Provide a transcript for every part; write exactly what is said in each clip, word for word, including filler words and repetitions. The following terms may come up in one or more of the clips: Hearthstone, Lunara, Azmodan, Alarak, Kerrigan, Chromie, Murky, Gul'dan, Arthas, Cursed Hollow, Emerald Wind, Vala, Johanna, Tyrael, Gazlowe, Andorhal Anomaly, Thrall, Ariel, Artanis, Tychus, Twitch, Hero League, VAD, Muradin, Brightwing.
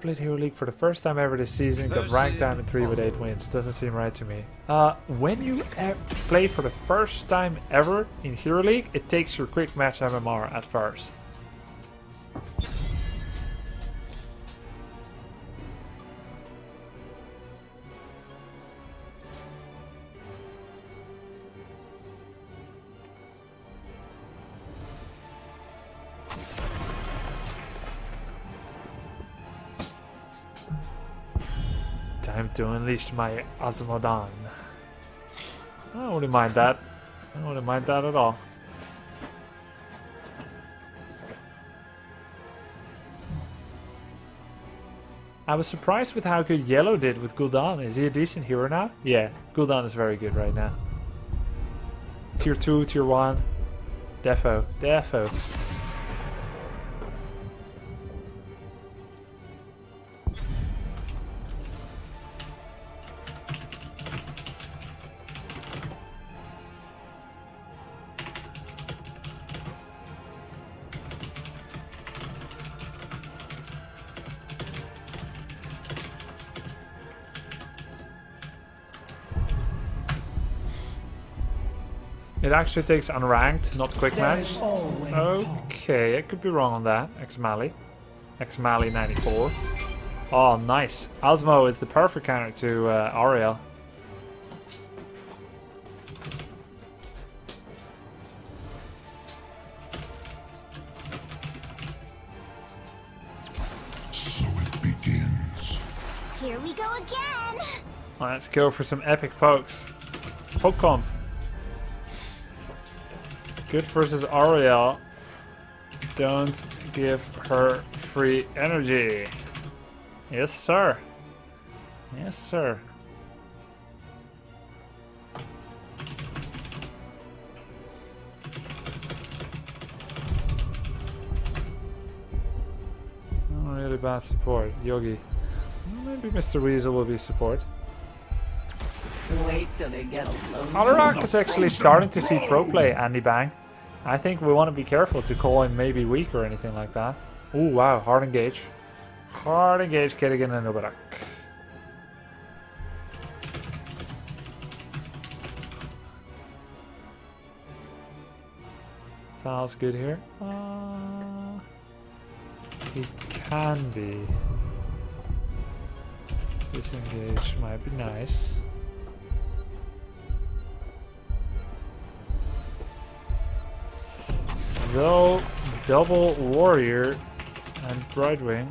played Hero League for the first time ever this season, got ranked down in three with eight wins. Doesn't seem right to me. Uh, when you play for the first time ever in Hero League, it takes your quick match M M R at first. Time to unleash my Azmodan. I wouldn't mind that. I wouldn't mind that at all. I was surprised with how good Yellow did with Gul'dan. Is he a decent hero now? Yeah, Gul'dan is very good right now. Tier two, Tier one. Defo, defo. It actually takes unranked, not quick match. Okay, I could be wrong on that. Xmally. Xmally ninety-four. Oh, nice. Azmo is the perfect counter to uh, Ariel. So it begins. Here we go again. Let's go for some epic pokes. Poke comp. Good versus Ariel. Don't give her free energy. Yes, sir. Yes, sir. Not really bad support, Yogi. Maybe Mister Weasel will be support. Wait till they get alone. Alarak is actually starting to see pro play, Andy Bang. I think we want to be careful to call him maybe weak or anything like that. Oh wow, hard engage. Hard engage, Kerrigan and Obarak. Foul's good here. Uh, he can be. Disengage might be nice. Though double warrior and Brightwing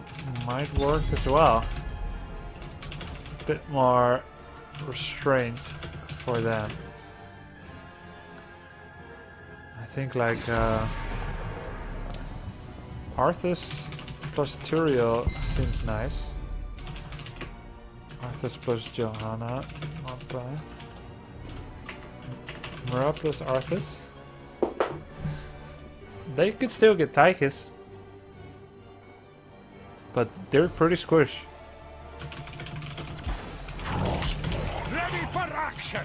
might work as well. Bit more restraint for them. I think like uh, Arthas plus Tyrael seems nice. Arthas plus Johanna, not bad. Murky plus Arthas. They could still get Tychus, but they're pretty squish. Ready for action.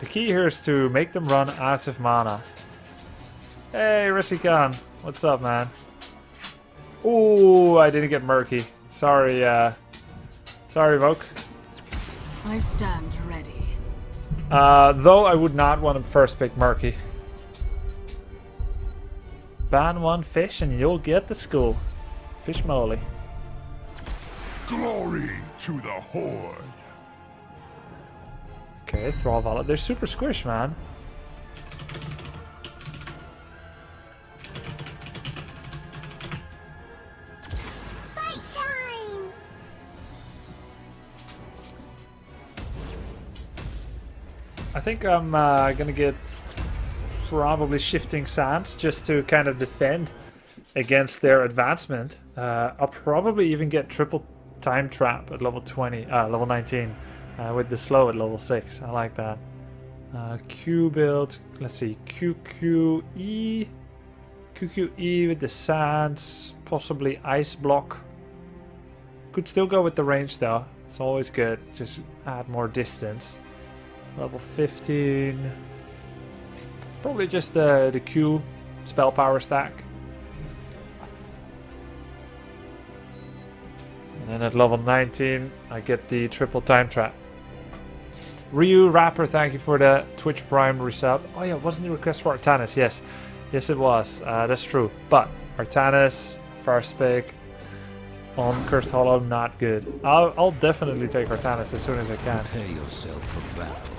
The key here is to make them run out of mana. Hey, Risikan, what's up, man? Ooh, I didn't get Murky. Sorry, uh... Sorry, Vogue. I stand ready. Uh, though I would not want to first pick Murky. Ban one fish and you'll get the school. Fish moly. Glory to the horde. Okay, Thrall Valid. They're super squish, man. I think I'm uh, gonna get probably Shifting Sands just to kind of defend against their advancement. Uh, I'll probably even get triple time trap at level twenty, uh, level nineteen, uh, with the slow at level six. I like that. Uh, Q build, let's see, Q Q E, Q Q E with the Sands, possibly Ice Block. Could still go with the range though, it's always good, just add more distance. Level fifteen. Probably just uh, the Q spell power stack. And then at level nineteen, I get the triple time trap. Ryu Rapper, thank you for the Twitch Prime resub. Oh yeah, wasn't the request for Artanis? Yes. Yes it was. Uh, that's true. But Artanis, first pick on Cursed Hollow, not good. I'll, I'll definitely take Artanis as soon as I can. Prepare yourself for battle.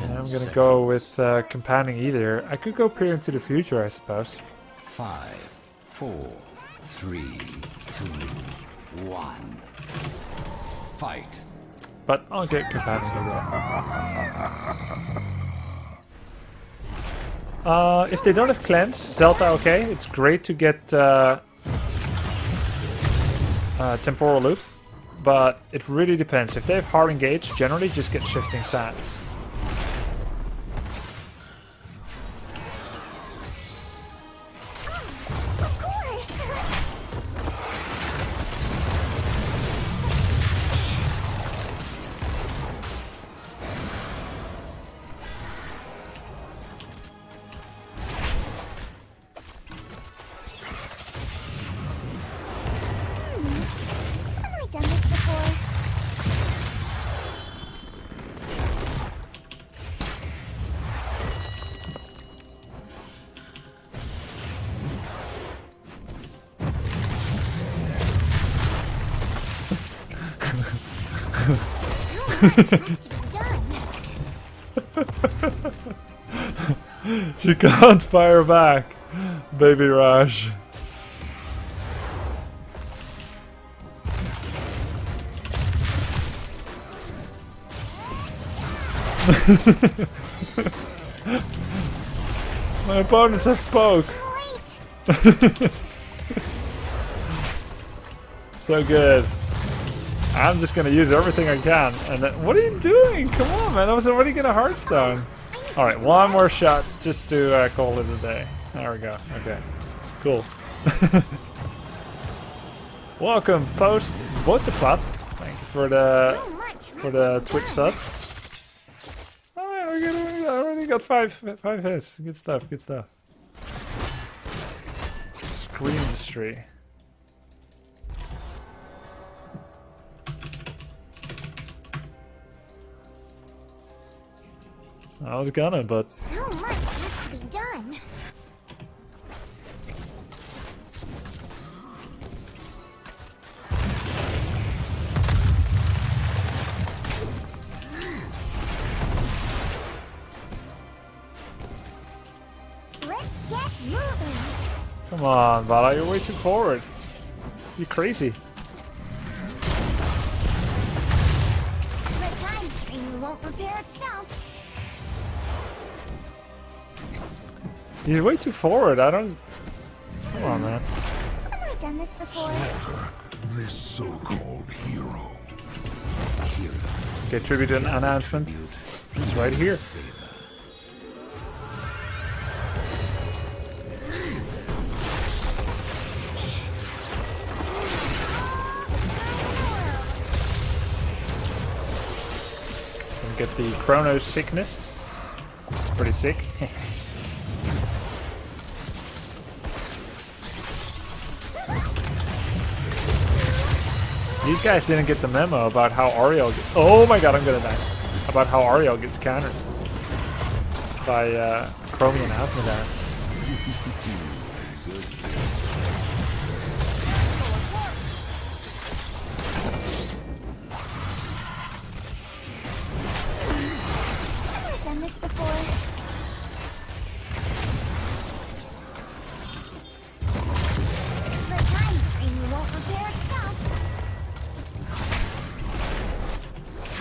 I'm gonna go with uh, Companion either. I could go peer into the future, I suppose. Five, four, three, two, one. Fight. But I'll get Companion either. Uh, if they don't have Cleanse, Zelta, okay. It's great to get uh, uh, Temporal Loop. But it really depends. If they have Hard Engage, generally just get Shifting Sands. She can't fire back, baby Raj. My opponents have poke. So good. I'm just gonna use everything I can. And then, what are you doing? Come on, man! I was already gonna Hearthstone. All right, one more shot just to uh, call it a day. There we go. Okay, cool. Welcome, Post Botepat. Thank you for the for the Twitch sub. All right, we're gonna. I already got five five hits. Good stuff. Good stuff. Screen Industry. I was gonna, but so much left to be done. Let's get moving. Come on, Vala, you're way too forward. You're crazy. The time stream won't repair itself. You're way too forward. I don't. Come on, man. Have I done this before? Never. This so-called hero. Hero. Okay, tribute and announcement. It's right here. Get the Chrono Sickness. It's pretty sick. These guys didn't get the memo about how Ariel gets, oh my god, I'm gonna die. About how Ariel gets countered by uh, Chromie and Azmodan. I've done this before.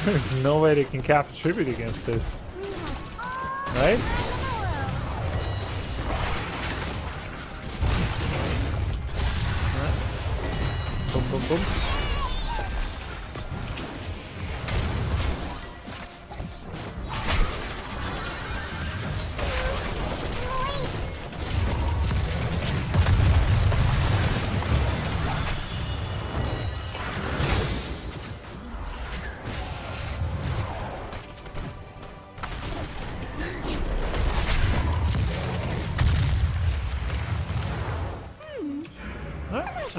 There's no way they can cap a tribute against this. Right? Huh? boom, boom.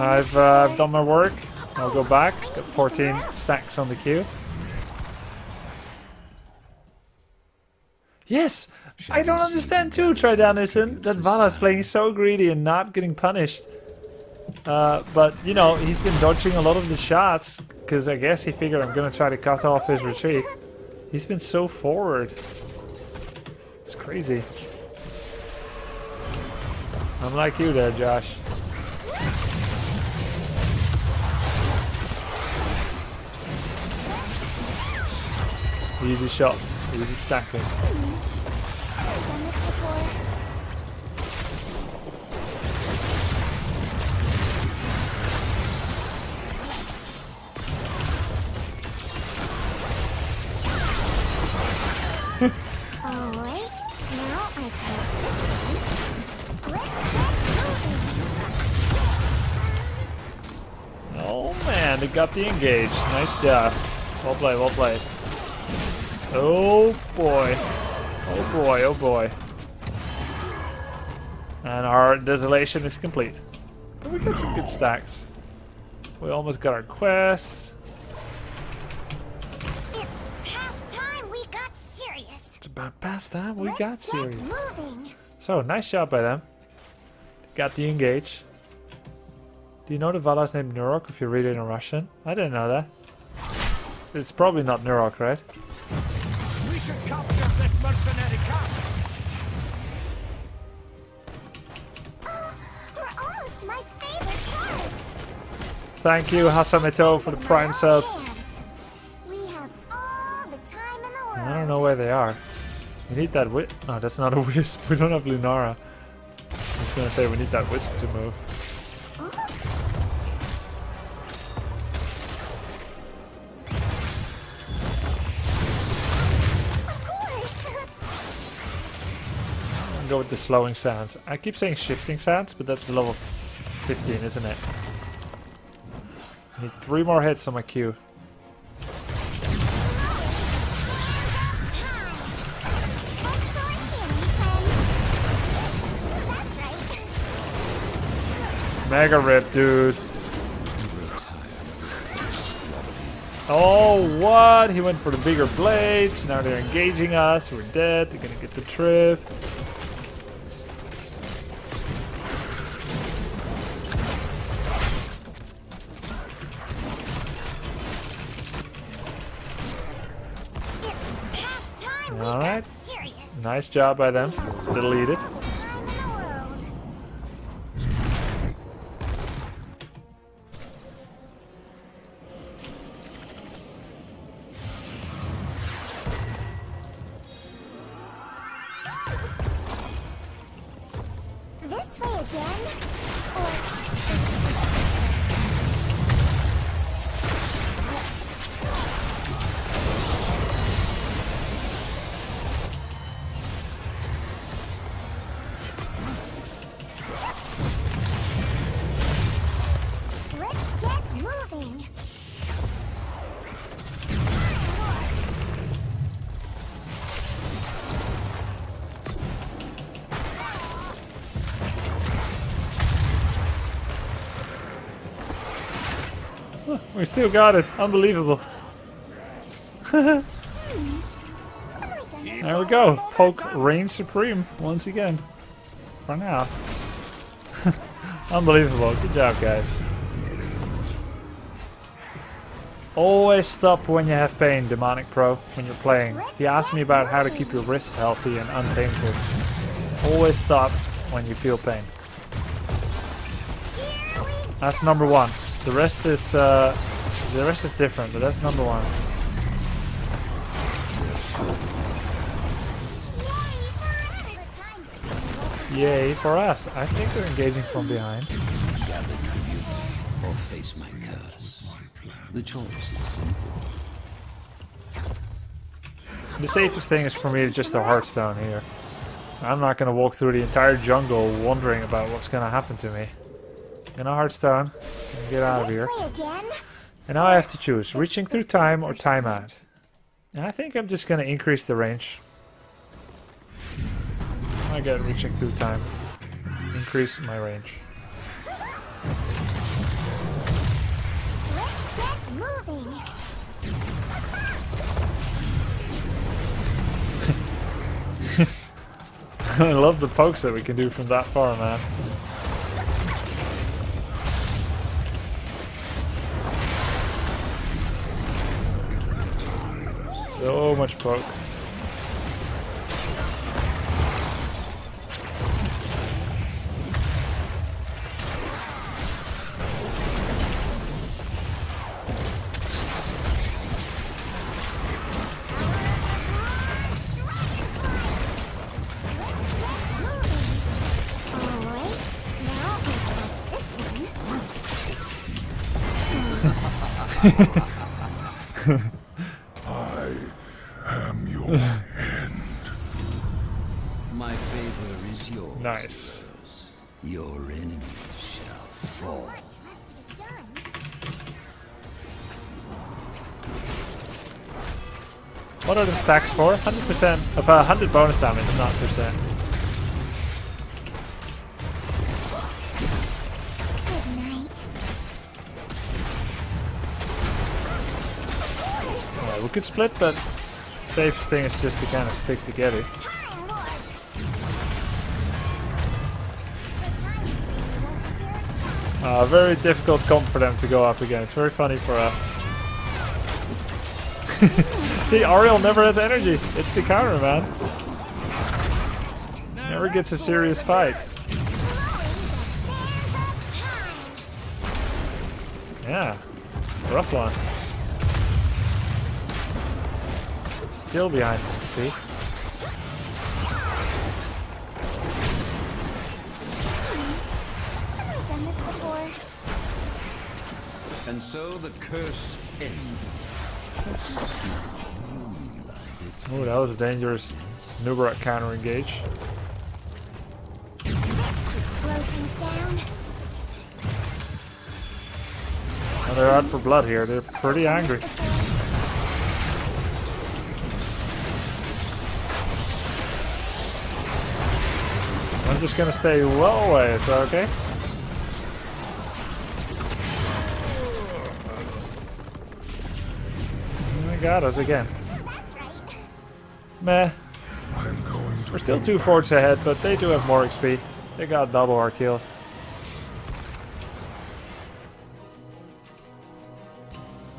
I've, uh, I've done my work. I'll go back. Got fourteen stacks on the queue. Yes! I don't understand too, Tridanison, that Vala's playing so greedy and not getting punished. Uh, but, you know, he's been dodging a lot of the shots, because I guess he figured I'm going to try to cut off his retreat. He's been so forward. It's crazy. I'm like you there, Josh. Easy shots, easy stacking. Alright, now I take this one. Let's get going. Oh man, they got the engage. Nice job. Well played, well played. Oh boy, oh boy, oh boy. And our desolation is complete. But we got some good stacks. We almost got our quests. It's past time we got serious. It's about past time we Let's got serious. So, nice job by them. Got the engage. Do you know the Vala's named Nurok if you read it in Russian? I didn't know that. It's probably not Nurok, right? Capture this mercenary camp. Oh, we're almost my favorite camp. Thank you, Hasameto, for the prime sub. We have all the time in the world. I don't know where they are. We need that wisp. Oh, that's not a wisp. We don't have Lunara. I was gonna say we need that wisp to move. Go with the slowing sounds. I keep saying shifting sounds, but that's level fifteen, isn't it? I need three more hits on my Q. Mega rip, dude. Oh, what? He went for the bigger blades. Now they're engaging us. We're dead. They're gonna get the trip. Alright, nice job by them, delete it. This way again, or... We still got it. Unbelievable. There we go. Poke reigns supreme once again. For now. Unbelievable. Good job, guys. Always stop when you have pain, Demonic Pro, when you're playing. He asked me about how to keep your wrists healthy and unpainful. Always stop when you feel pain. That's number one. The rest is uh, the rest is different, but that's number one. Yay for us! I think we're engaging from behind. or face my curse. The choice is simple. The safest thing is for me to just the Hearthstone here. I'm not gonna walk through the entire jungle wondering about what's gonna happen to me. In a Hearthstone, can I get out of here? And now I have to choose reaching through time or timeout. And I think I'm just gonna increase the range. I get reaching through time. Increase my range. Let's get moving. I love the pokes that we can do from that far, man. So much poke. I am your end. My favor is yours. Nice. Your enemies shall fall. What are the stacks for? one hundred percent of uh, one hundred bonus damage, not percent. We could split, but the safest thing is just to kind of stick together. Uh, very difficult comp for them to go up against. Very funny for us. See, Ariel never has energy. It's the counter, man. Never gets a serious fight. Yeah, rough one. Still behind X P. And so the curse ends. Oh, that was a dangerous Nubarak counter engage. This should slow things down. Oh, they're out for blood here. They're pretty angry. I'm just gonna stay well away, is that okay? They got us again. Meh. We're still two forts ahead, but they do have more X P. They got double our kills.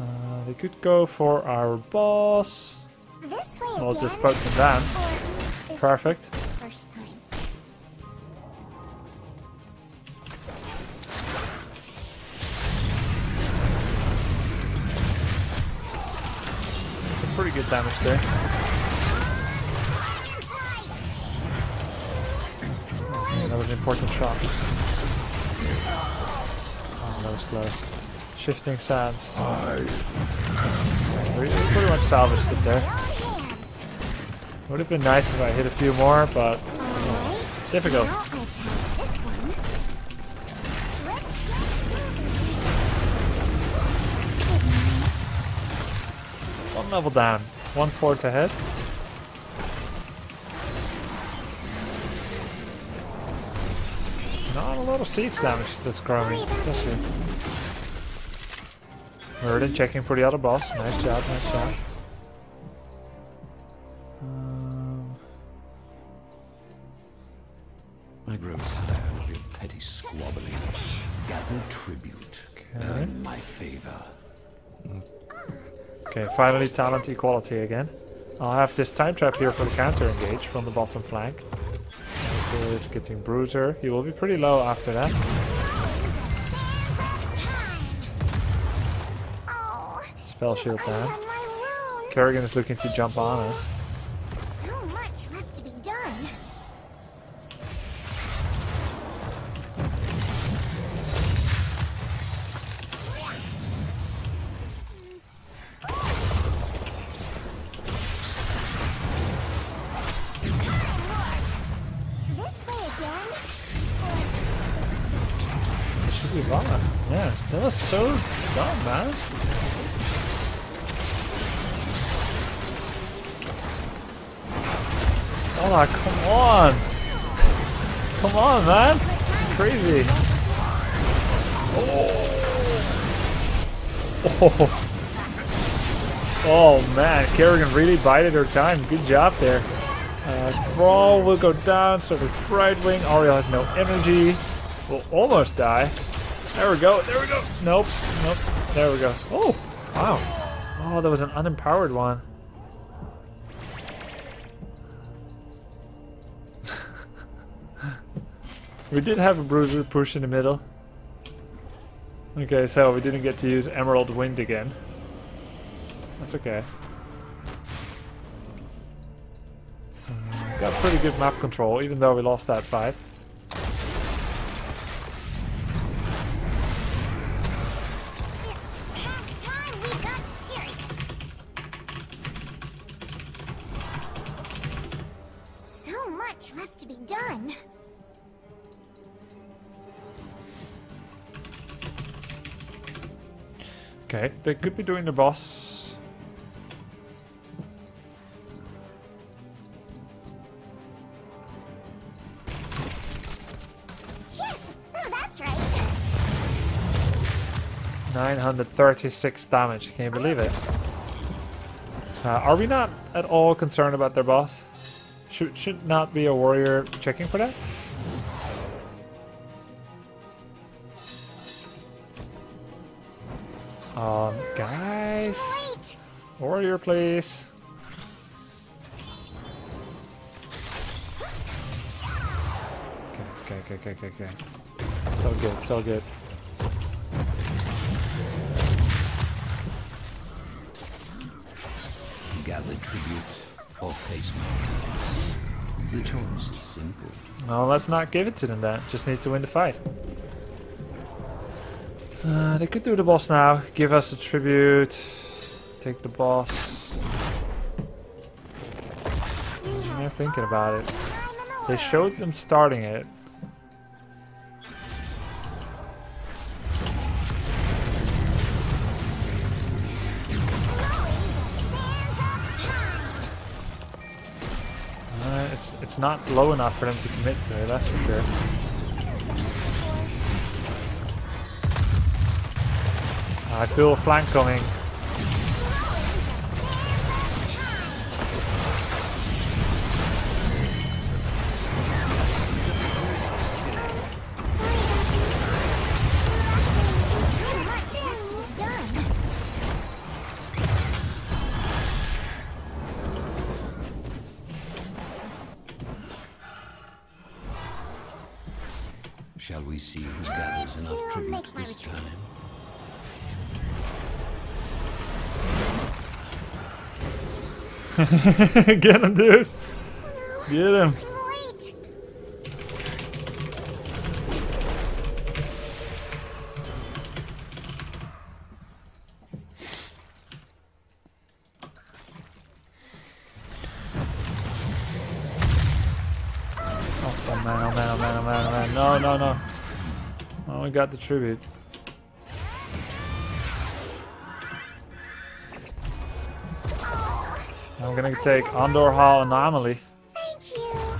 Uh, they could go for our boss. I'll just poke them down. Perfect. Pretty good damage there. Okay, that was an important shot. Oh, that was close. Shifting sands. We pretty much salvaged it there. Would have been nice if I hit a few more, but uh, difficult. One level down, one fort ahead. Not a lot of siege damage to this Chromie, especially. Merlin checking for the other boss. Nice job, nice job. Um, I grow tired of your petty squabbling. Gather tribute. Okay. Earn my favor. Mm. Okay, finally talent equality again. I'll have this time trap here for the counter engage from the bottom flank. He is getting bruiser. He will be pretty low after that. Spell shield down. Kerrigan is looking to jump on us. So much left to be done. Easy bomb. Yeah, that was so dumb, man. Oh, come on! Come on, man! Crazy! Oh! Oh! Oh, man! Kerrigan really bided her time. Good job there. Uh, Thrall will go down, so does Brightwing. Ariel has no energy. Will almost die. There we go, there we go! Nope, nope. There we go. Oh! Wow. Oh, that was an unempowered one. We did have a bruiser push in the middle. Okay, so we didn't get to use Emerald Wind again. That's okay. Um, got pretty good map control, even though we lost that fight. Okay, they could be doing the boss. Yes! Oh, that's right. nine hundred thirty-six damage, can you believe it? Uh, are we not at all concerned about their boss? Should, should not be a warrior checking for that? Um, guys, Wait. warrior, please. Okay, okay, okay, okay, okay. It's all good. It's all good. Gather tribute or face my The choice is simple. No, let's not give it to them. That just need to win the fight. Uh, they could do the boss now. Give us a tribute. Take the boss. They're thinking about it. They showed them starting it. Uh, it's it's not low enough for them to commit to it. That's for sure. I feel a flank coming. Shall we see who gathers enough tribute this time? Get him, dude! Get him! Oh man, oh man, oh man, oh man, oh man. No, no, no. Oh, we got the tribute. I'm gonna take Andorhal Anomaly. Thank you. Oh,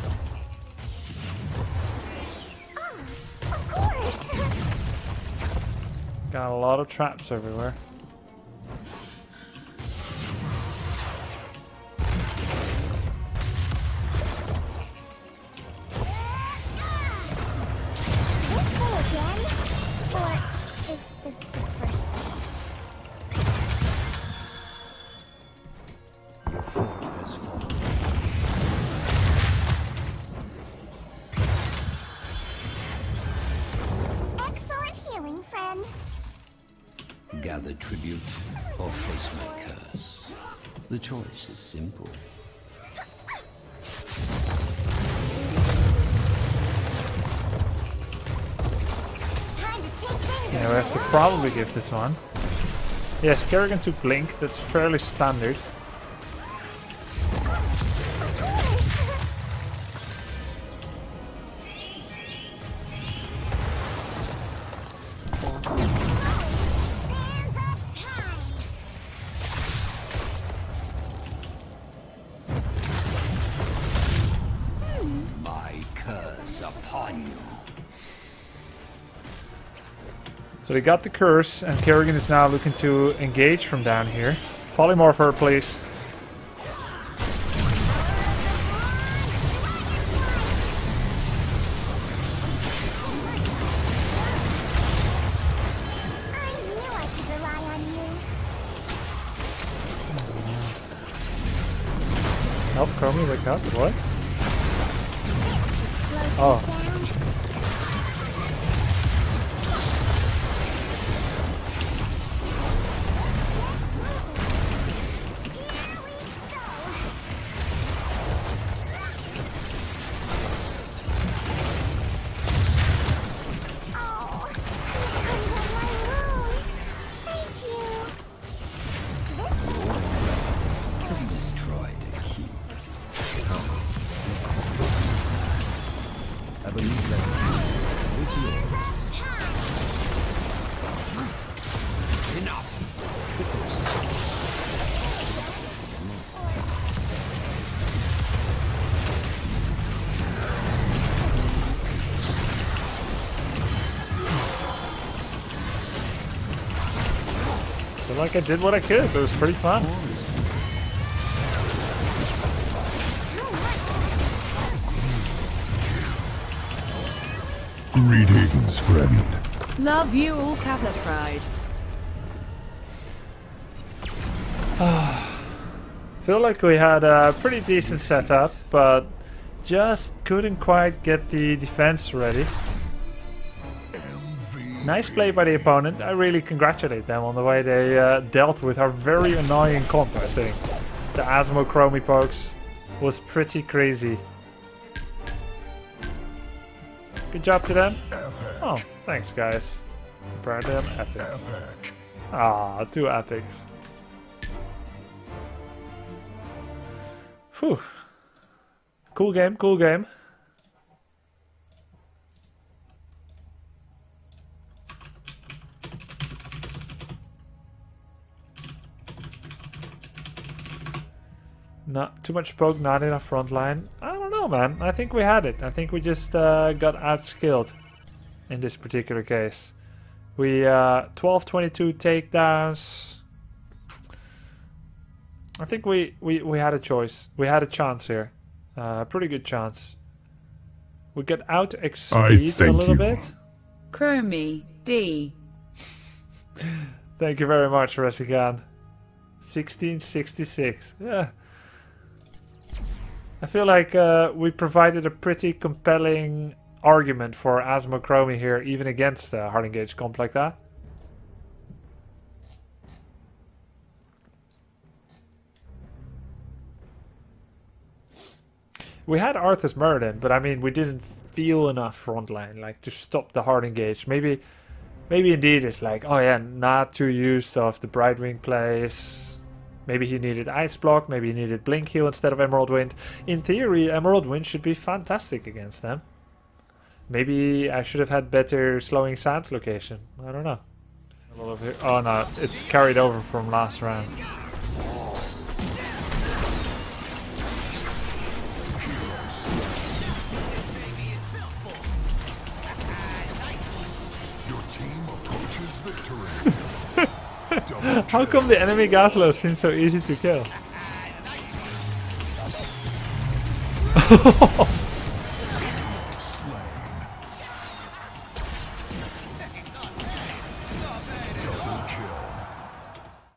of course. Got a lot of traps everywhere. Gather tribute or face my curse. The choice is simple. Yeah, we have to probably give this one. Yes, Kerrigan to blink. That's fairly standard. upon you. So they got the curse, and Kerrigan is now looking to engage from down here. Polymorph her, please. Help Chromie wake up, what? Oh. Like I did what I could, but it was pretty fun. Greetings, friend. Love you all, Kappa Pride. Feel like we had a pretty decent setup, but just couldn't quite get the defense ready. Nice play by the opponent. I really congratulate them on the way they uh, dealt with our very annoying comp, I think. The Azmo Chromie pokes was pretty crazy. Good job to them. Oh, thanks guys. Prepare them epic. Ah, two epics. Whew. Cool game, cool game. Not too much poke, not enough frontline. I don't know, man. I think we had it. I think we just uh, got outskilled in this particular case. We uh, twelve twenty-two takedowns. I think we, we, we had a choice. We had a chance here. A uh, pretty good chance. We got out exceed a little you. bit. Chromie D. Thank you very much, Resigan. sixteen sixty-six. Yeah. I feel like uh, we provided a pretty compelling argument for Azmo Chromie here, even against a hard engage comp like that. We had Arthas Muradin, but I mean, we didn't feel enough frontline like to stop the hard engage. Maybe, maybe indeed it's like, oh yeah, not too used of the Brightwing plays. Maybe he needed Ice Block, maybe he needed Blink Heal instead of Emerald Wind. In theory, Emerald Wind should be fantastic against them. Maybe I should have had better Slowing Sand location. I don't know. A lot of oh no, it's carried over from last round. Your team approaches victory. How come the enemy Gazlowe seems so easy to kill?